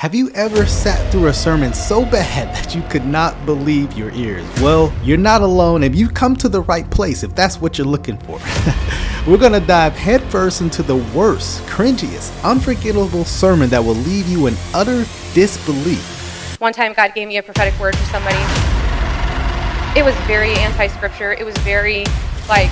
Have you ever sat through a sermon so bad that you could not believe your ears? Well, you're not alone and you've come to the right place if that's what you're looking for. We're gonna dive headfirst into the worst, cringiest, unforgettable sermon that will leave you in utter disbelief. One time God gave me a prophetic word for somebody. It was very anti-scripture. It was very like...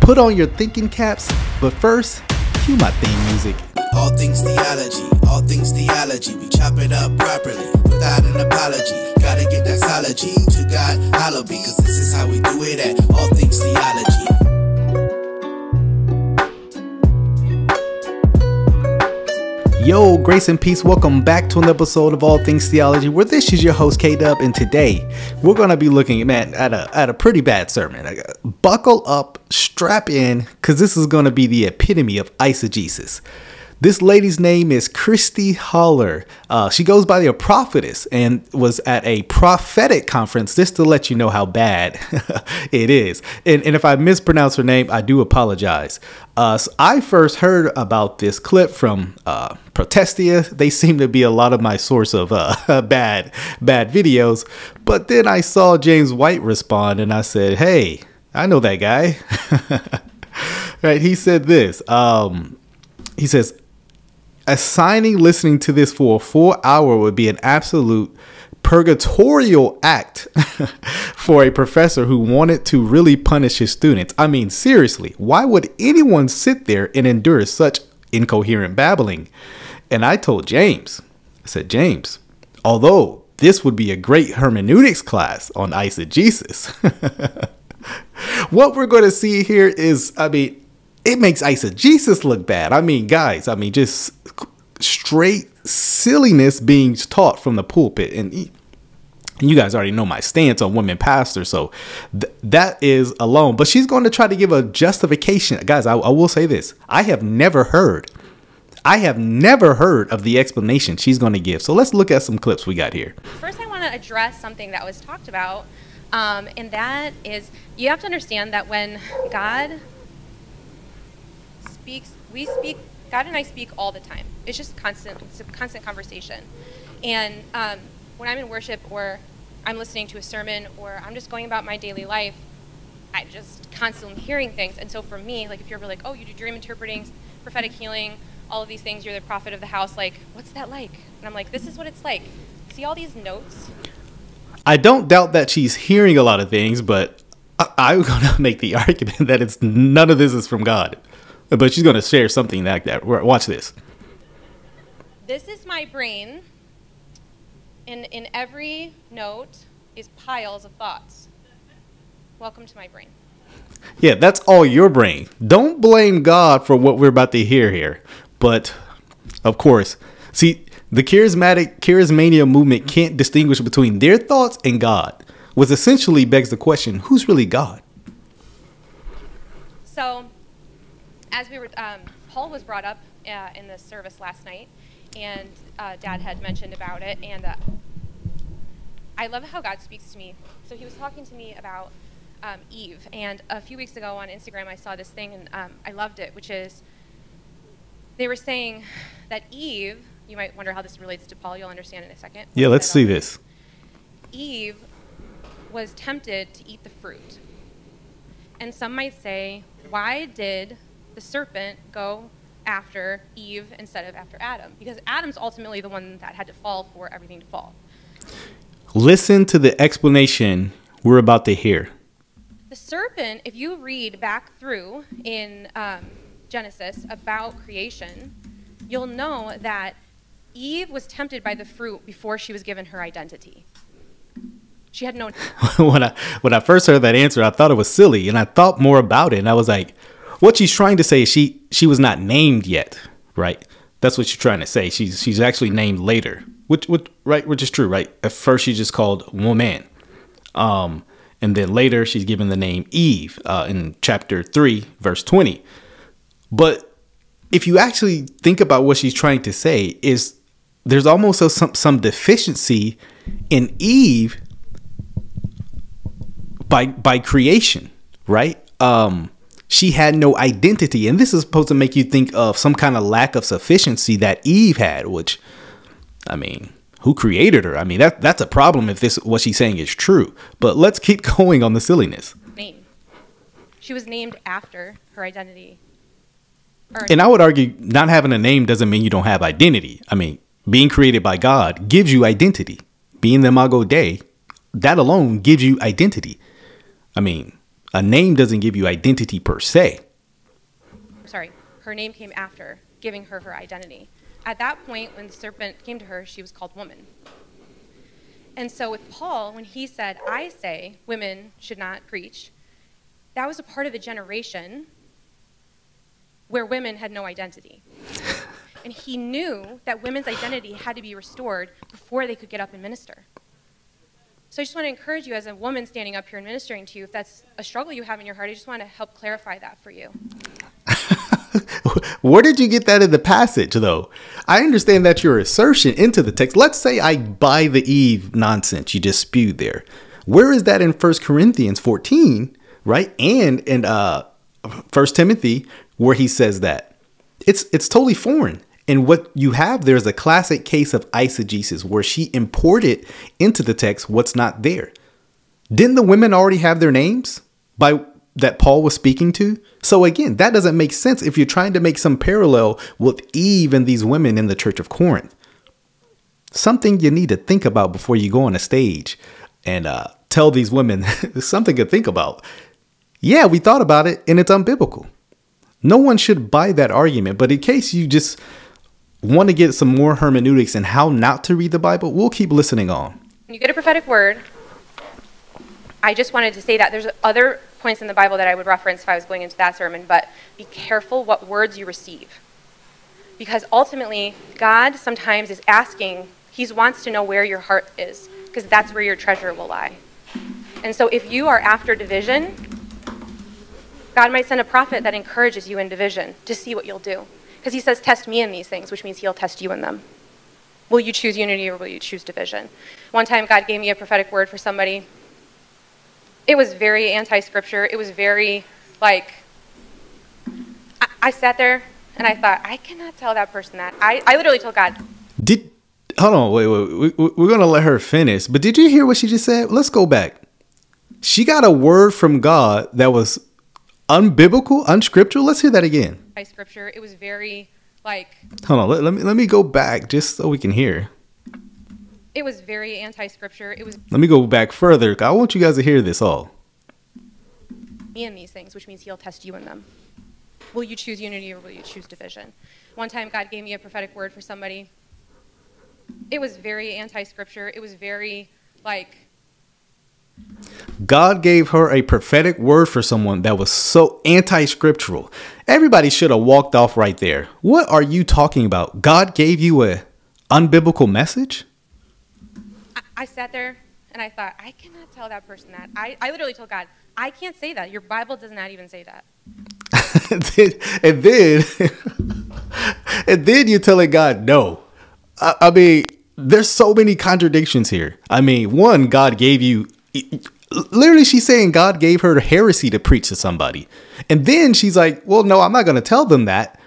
Put on your thinking caps, but first, cue my theme music. All Things Theology, All Things Theology, we chop it up properly, without an apology, gotta get that theology to God, holla, because this is how we do it at All Things Theology. Yo, grace and peace, welcome back to an episode of All Things Theology, where this is your host K-Dub, and today, we're gonna be looking, man, at a pretty bad sermon. Buckle up, strap in, because this is gonna be the epitome of eisegesis. This lady's name is Christy Haller. She goes by the prophetess and was at a prophetic conference, just to let you know how bad it is. And if I mispronounce her name, I do apologize. So I first heard about this clip from Protestia. They seem to be a lot of my source of bad videos. But then I saw James White respond and I said, hey, I know that guy. Right? He said this. He says, assigning listening to this for a full hour would be an absolute purgatorial act for a professor who wanted to really punish his students. I mean, seriously, why would anyone sit there and endure such incoherent babbling? And I told James, I said, James, although this would be a great hermeneutics class on eisegesis, what we're going to see here is, I mean, it makes eisegesis look bad. I mean, guys, I mean, just straight silliness being taught from the pulpit. And you guys already know my stance on women pastors, so that is alone. But she's going to try to give a justification. Guys, I will say this. I have never heard of the explanation she's going to give. So let's look at some clips we got here. First, I want to address something that was talked about, and that is you have to understand that when God... God and I speak all the time. It's just constant conversation. And when I'm in worship or I'm listening to a sermon or I'm just going about my daily life, I just constantly hearing things. And so for me, like if you're ever like, oh, you do dream interpreting, prophetic healing, all of these things, you're the prophet of the house, like, what's that like? And I'm like, this is what it's like. See all these notes? I don't doubt that she's hearing a lot of things, but I'm going to make the argument that it's none of this is from God. But she's going to share something like that. Watch this. This is my brain, and in every note is piles of thoughts. Welcome to my brain. Yeah, that's all your brain. Don't blame God for what we're about to hear here. But, of course, see, the charismania movement can't distinguish between their thoughts and God, which essentially begs the question, who's really God? So... as we were, Paul was brought up in the service last night, and Dad had mentioned about it, and I love how God speaks to me. So he was talking to me about Eve, and a few weeks ago on Instagram I saw this thing, and I loved it, which is they were saying that Eve, you might wonder how this relates to Paul, you'll understand in a second. Yeah, let's see this. Eve was tempted to eat the fruit, and some might say, why did the serpent go after Eve instead of after Adam? Because Adam's ultimately the one that had to fall for everything to fall. Listen to the explanation we're about to hear. The serpent, if you read back through in Genesis about creation, you'll know that Eve was tempted by the fruit before she was given her identity. She had no... When I first heard that answer, I thought it was silly, and I thought more about it, and I was like, what she's trying to say is she was not named yet, right? That's what she's trying to say. She's actually named later, which is true, right? At first she's just called woman, and then later she's given the name Eve in chapter 3, verse 20. But if you actually think about what she's trying to say, is there's almost some deficiency in Eve by creation, right? She had no identity, and this is supposed to make you think of some kind of lack of sufficiency that Eve had, which I mean, who created her? I mean, that's a problem if this what she's saying is true. But let's keep going on the silliness. Name. She was named after her identity. And I would argue not having a name doesn't mean you don't have identity. I mean, being created by God gives you identity. Being the Imago Dei, that alone gives you identity. I mean, a name doesn't give you identity per se. Sorry, her name came after giving her her identity. At that point, when the serpent came to her, she was called woman. And so with Paul, when he said, I say women should not preach, that was a part of a generation where women had no identity. And he knew that women's identity had to be restored before they could get up and minister. So I just want to encourage you as a woman standing up here and ministering to you, if that's a struggle you have in your heart, I just want to help clarify that for you. Where did you get that in the passage, though? I understand that's your assertion into the text. Let's say I buy the Eve nonsense you just spewed there. Where is that in 1 Corinthians 14, right? And in 1 Timothy, where he says that. It's totally foreign. And what you have there is a classic case of eisegesis, where she imported into the text what's not there. Didn't the women already have their names by that Paul was speaking to? So again, that doesn't make sense if you're trying to make some parallel with Eve and these women in the Church of Corinth. Something you need to think about before you go on a stage and tell these women something to think about. Yeah, we thought about it and it's unbiblical. No one should buy that argument. But in case you just want to get some more hermeneutics and how not to read the Bible, we'll keep listening on. When you get a prophetic word, I just wanted to say that there's other points in the Bible that I would reference if I was going into that sermon, but be careful what words you receive. Because ultimately, God sometimes is asking, he wants to know where your heart is, because that's where your treasure will lie. And so if you are after division, God might send a prophet that encourages you in division to see what you'll do. Because he says, test me in these things, which means he'll test you in them. Will you choose unity or will you choose division? One time God gave me a prophetic word for somebody. It was very anti-scripture. It was very, like, I sat there and I thought, I cannot tell that person that. I literally told God. Hold on, wait, we're going to let her finish. But did you hear what she just said? Let's go back. She got a word from God that was unbiblical, unscriptural. Let's hear that again. By scripture, it was very like. Hold on. Let me go back just so we can hear. It was very anti-scripture. It was. Let me go back further. I want you guys to hear this all. Me in these things, which means he'll test you in them. Will you choose unity or will you choose division? One time, God gave me a prophetic word for somebody. It was very anti-scripture. It was very like. God gave her a prophetic word for someone that was so anti-scriptural. Everybody should have walked off right there. What are you talking about? God gave you an unbiblical message? I sat there and I thought, I cannot tell that person that. I literally told God, I can't say that. Your Bible does not even say that. and then you're telling God, no. I mean, there's so many contradictions here. I mean, one, God gave you... Literally, she's saying God gave her heresy to preach to somebody. And then she's like, well, no, I'm not going to tell them that.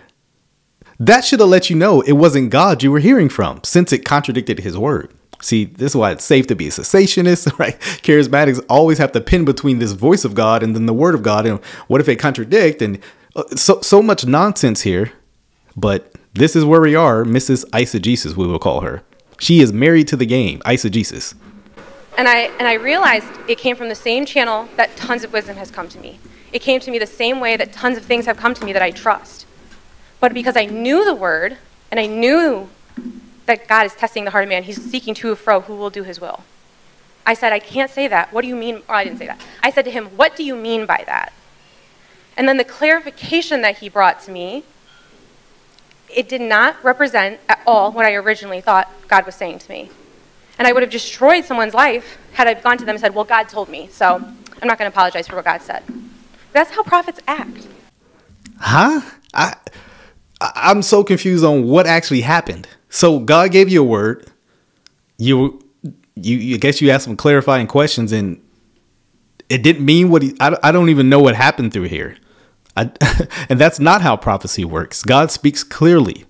That should have let you know it wasn't God you were hearing from, since it contradicted his word. See, this is why it's safe to be a cessationist, right? Charismatics always have to pin between this voice of God and then the word of God. And what if they contradict? And so much nonsense here. But this is where we are. Mrs. Eisegesis, we will call her. She is married to the game, eisegesis. And I realized it came from the same channel that tons of wisdom has come to me. It came to me the same way that tons of things have come to me that I trust. But because I knew the word, and I knew that God is testing the heart of man, he's seeking to and fro who will do his will. I said, I can't say that. What do you mean? Or I didn't say that. I said to him, what do you mean by that? And then the clarification that he brought to me, it did not represent at all what I originally thought God was saying to me. And I would have destroyed someone's life had I gone to them and said, well, God told me, so I'm not going to apologize for what God said. That's how prophets act. Huh? I'm so confused on what actually happened. So God gave you a word. You guess you asked some clarifying questions, and it didn't mean what he, I don't even know what happened through here. And that's not how prophecy works. God speaks clearly.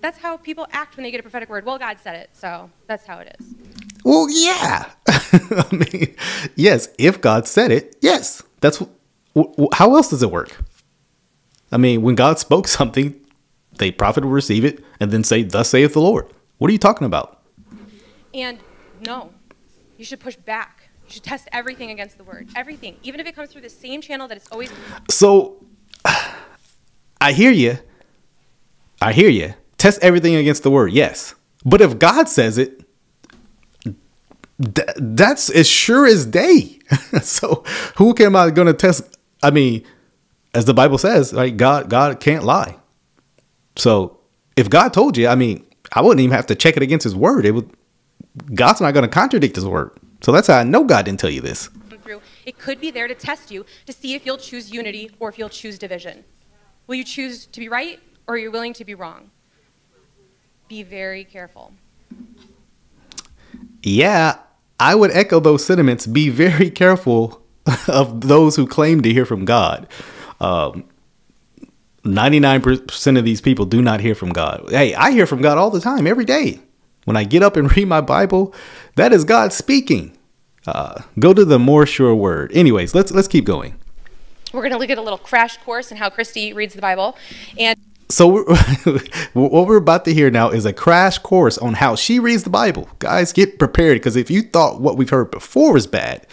that's how people act when they get a prophetic word. Well, God said it, so that's how it is. Well, yeah. I mean, yes, if God said it, yes. That's how else does it work? I mean, when God spoke something, the prophet will receive it and then say, "Thus saith the Lord." What are you talking about? And no, you should push back. You should test everything against the word. Everything, even if it comes through the same channel that it's always. So I hear you. I hear you. Test everything against the word. Yes. But if God says it, that's as sure as day. So who am I going to test? I mean, as the Bible says, like God can't lie. So if God told you, I mean, I wouldn't even have to check it against his word. It would. God's not going to contradict his word. So that's how I know God didn't tell you this. It could be there to test you, to see if you'll choose unity or if you'll choose division. Will you choose to be right or are you willing to be wrong? Be very careful. Yeah, I would echo those sentiments. Be very careful of those who claim to hear from God. 99% of these people do not hear from God. Hey, I hear from God all the time, every day. When I get up and read my Bible, that is God speaking. Go to the more sure word. Anyways, let's keep going. We're going to look at a little crash course in how Christy reads the Bible. And so what we're about to hear now is a crash course on how she reads the Bible. Guys, get prepared, because if you thought what we've heard before was bad,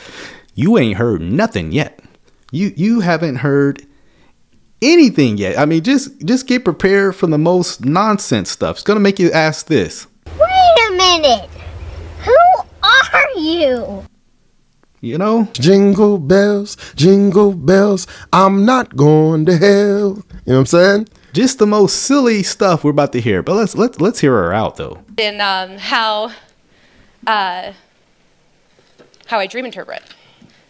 you ain't heard nothing yet. You haven't heard anything yet. I mean, just get prepared for the most nonsense stuff. It's going to make you ask this. Wait a minute. Who are you? You know, jingle bells, I'm not going to hell. You know what I'm saying? Just the most silly stuff we're about to hear. But let's hear her out, though. And how I dream interpret.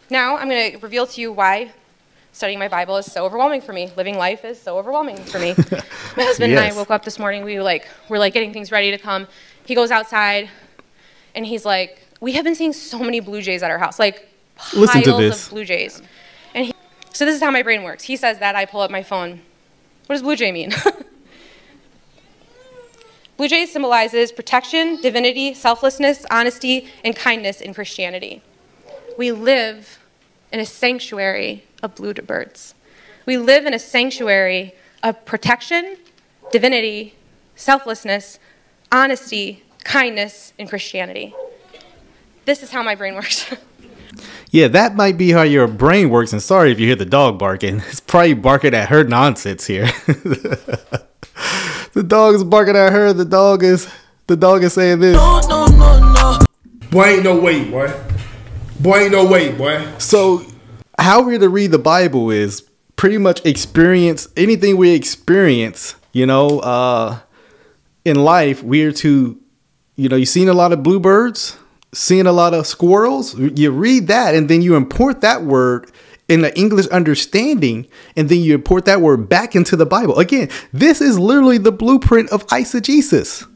Now I'm going to reveal to you why studying my Bible is so overwhelming for me. Living life is so overwhelming for me. My husband and I woke up this morning. We were getting things ready to come. He goes outside and he's like, we have been seeing so many blue jays at our house, like piles of blue jays. And so this is how my brain works. He says that, I pull up my phone. What does blue jay mean? Blue jay symbolizes protection, divinity, selflessness, honesty, and kindness in Christianity. We live in a sanctuary of bluebirds. We live in a sanctuary of protection, divinity, selflessness, honesty, kindness in Christianity. This is how my brain works. Yeah, that might be how your brain works. And sorry if you hear the dog barking. It's probably barking at her nonsense here. The dog is barking at her. The dog is saying this. No, no, no, no. Boy, ain't no way, boy. Boy, ain't no way, boy. So how we're to read the Bible is pretty much experience anything we experience, you know, in life. We're to, you know, you've seen a lot of bluebirds. Seeing a lot of squirrels, you read that and then you import that word in the English understanding, and then you import that word back into the Bible. Again, this is literally the blueprint of eisegesis.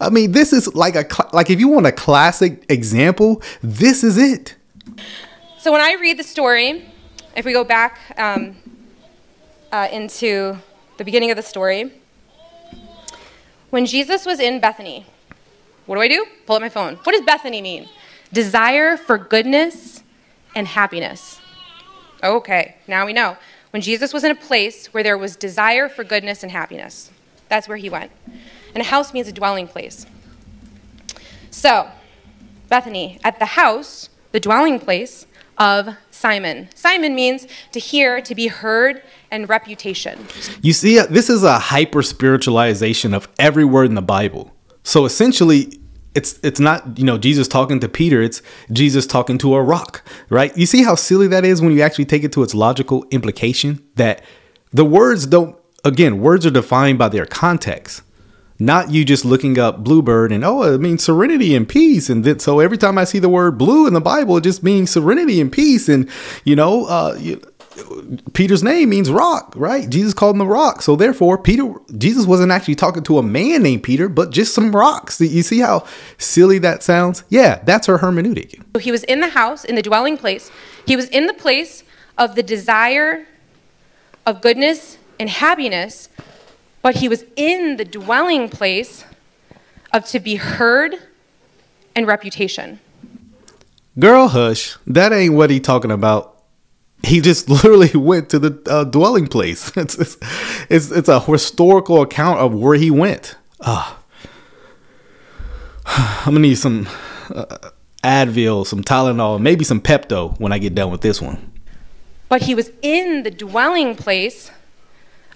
I mean, this is like if you want a classic example, this is it. So when I read the story, if we go back into the beginning of the story, when Jesus was in Bethany, what do? Pull up my phone. What does Bethany mean? Desire for goodness and happiness. Okay, now we know. When Jesus was in a place where there was desire for goodness and happiness, that's where he went. And a house means a dwelling place. So, Bethany, at the house, the dwelling place of Simon. Simon means to hear, to be heard, and reputation. You see, this is a hyper-spiritualization of every word in the Bible. So essentially, it's not, you know, Jesus talking to Peter. It's Jesus talking to a rock, right? You see how silly that is when you actually take it to its logical implication, that the words don't, again, words are defined by their context, not you just looking up bluebird and, oh, it means serenity and peace. And then, so every time I see the word blue in the Bible, it just means serenity and peace. And, you know, Peter's name means rock, right? Jesus called him the rock. So therefore, Jesus wasn't actually talking to a man named Peter, but just some rocks. You see how silly that sounds? Yeah, that's her hermeneutic. He was in the house, in the dwelling place. He was in the place of the desire of goodness and happiness But he was in the dwelling place of to be heard and reputation. Girl, hush. That ain't what he talking about. He just literally went to the dwelling place. It's a historical account of where he went. I'm going to need some Advil, some Tylenol, maybe some Pepto when I get done with this one. But he was in the dwelling place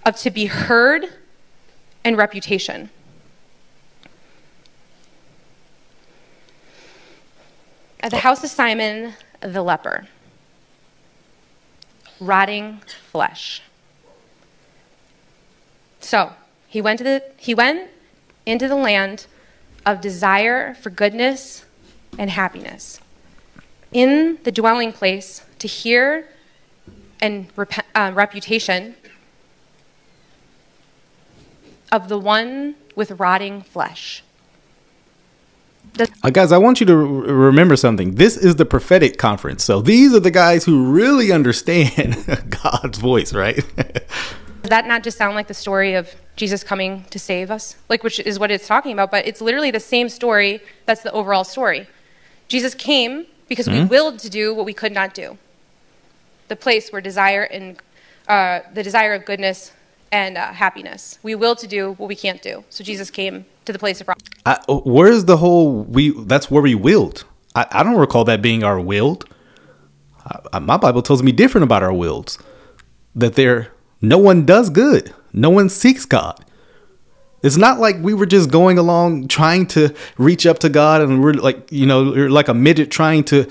of to be heard and reputation. At the house of Simon the leper. Rotting flesh. So he went into the land of desire for goodness and happiness, in the dwelling place to hear and reputation of the one with rotting flesh. Guys, I want you to remember something. This is the prophetic conference. So these are the guys who really understand God's voice, right? Does that not just sound like the story of Jesus coming to save us? Like, which is what it's talking about, but it's literally the same story. That's the overall story. Jesus came because we willed to do what we could not do. The place where desire and the desire of goodness and happiness. We will to do what we can't do. So Jesus came to the place of where's the whole that's where we willed. I don't recall that being our willed. My Bible tells me different about our wills, that no one does good, no one seeks God. It's not like we were just going along trying to reach up to God, and we're like, you know, like a midget trying to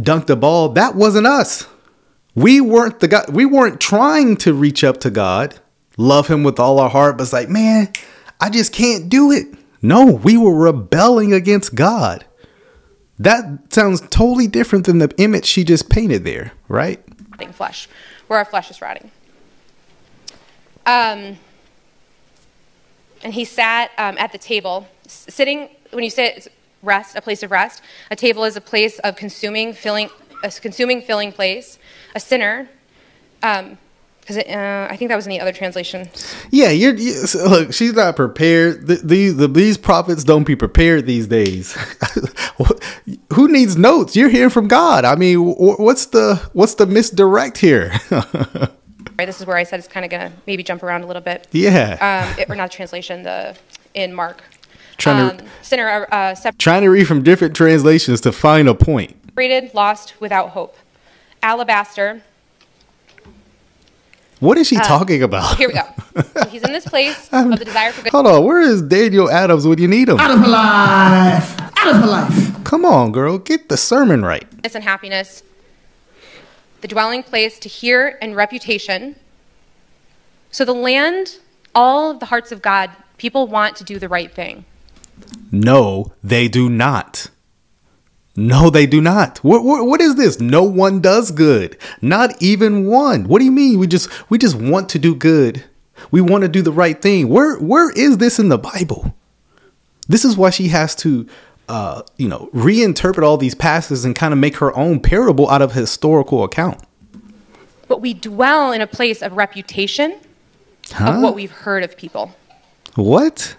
dunk the ball. That wasn't us. We weren't the God. We weren't trying to reach up to God, love him with all our heart, but it's like, man, I just can't do it. No, we were rebelling against God. That sounds totally different than the image she just painted there, right? Flesh, where our flesh is rotting. And he sat at the table. Sitting, when you sit, it's rest, a place of rest. A table is a place of consuming, filling place. A sinner, because I think that was in the other translation. Yeah, so look, she's not prepared. These prophets don't be prepared these days. Who needs notes? You're hearing from God. I mean, what's the misdirect here? Right, this is where I said it's kind of gonna maybe jump around a little bit. Yeah. Or not translation. In Mark. Trying to read from different translations to find a point. Separated, lost, without hope. Alabaster. What is she talking about? Here we go. So he's in this place of the desire for good. Hold on. Where is Daniel Adams when you need him? Out of my life. Out of my life. Come on, girl. Get the sermon right. And happiness. The dwelling place to hear and reputation. So the land, all of the hearts of God, people want to do the right thing. No, they do not. No, they do not. What is this? No one does good. Not even one. What do you mean? We just want to do good. We want to do the right thing. Where is this in the Bible? This is why she has to, you know, reinterpret all these passages and kind of make her own parable out of historical account. But we dwell in a place of reputation of what we've heard of people. What?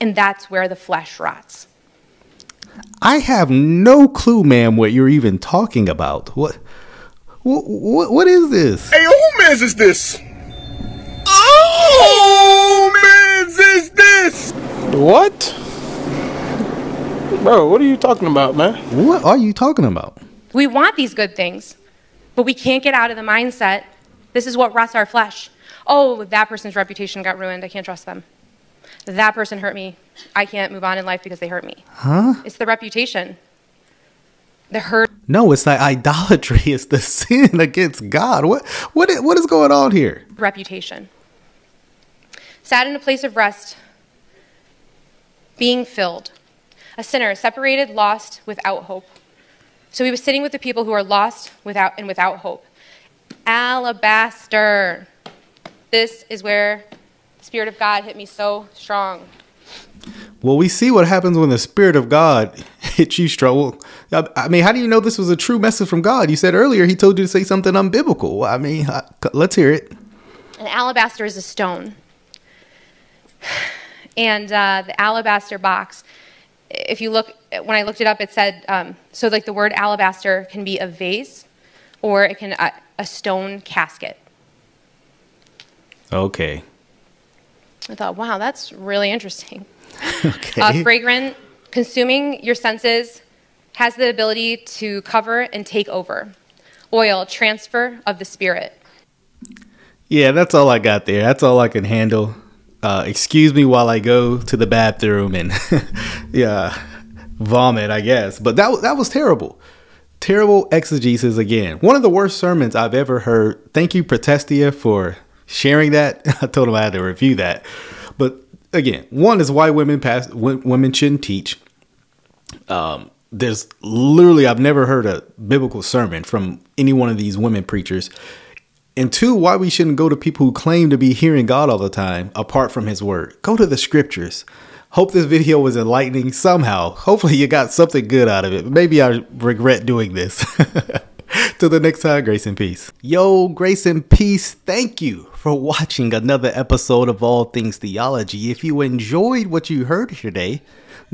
And that's where the flesh rots. I have no clue, ma'am, what you're even talking about. What is this? Hey, who man's is this? Oh, man's is this? What? Bro, what are you talking about, man? What are you talking about? We want these good things, but we can't get out of the mindset. This is what rots our flesh. Oh, that person's reputation got ruined. I can't trust them. That person hurt me. I can't move on in life because they hurt me. Huh? It's the reputation. The hurt. No, it's not idolatry. It's the sin against God. What is going on here? Reputation. Sat in a place of rest. Being filled. A sinner, separated, lost, without hope. So he was sitting with the people who are lost without hope. Alabaster. This is where the Spirit of God hit me so strong. Well, we see what happens when the Spirit of God hits you strong. I mean, how do you know this was a true message from God? You said earlier he told you to say something unbiblical. I mean, let's hear it. And alabaster is a stone. And the alabaster box, if you look, when I looked it up, it said, so like the word alabaster can be a vase or it can, a stone casket. Okay. I thought, wow, that's really interesting. Okay. Fragrant, consuming your senses, has the ability to cover and take over. Oil, transfer of the spirit. Yeah, that's all I got there. That's all I can handle. Excuse me while I go to the bathroom and yeah, vomit, I guess. But that was terrible. Terrible exegesis again. One of the worst sermons I've ever heard. Thank you, Protestia, for sharing that. I told him I had to review that. But again, one is why women shouldn't teach. There's literally, I've never heard a biblical sermon from any one of these women preachers. And two, why we shouldn't go to people who claim to be hearing God all the time, apart from his word. Go to the scriptures. Hope this video was enlightening somehow. Hopefully you got something good out of it. Maybe I regret doing this. Till the next time, grace and peace. Yo, grace and peace. Thank you for watching another episode of All Things Theology. If you enjoyed what you heard today,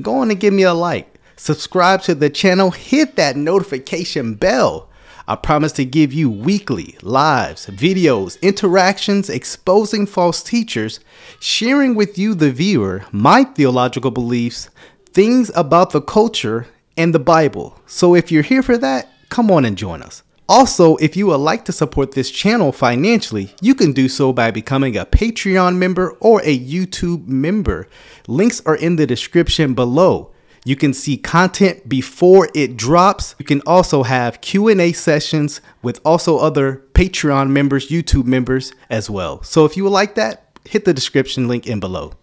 go on and give me a like. Subscribe to the channel. Hit that notification bell. I promise to give you weekly lives, videos, interactions, exposing false teachers, sharing with you, the viewer, my theological beliefs, things about the culture, and the Bible. So if you're here for that, come on and join us. Also, if you would like to support this channel financially, you can do so by becoming a Patreon member or a YouTube member. Links are in the description below. You can see content before it drops. You can also have Q&A sessions with also other Patreon members, YouTube members as well. So if you would like that, hit the description link in below.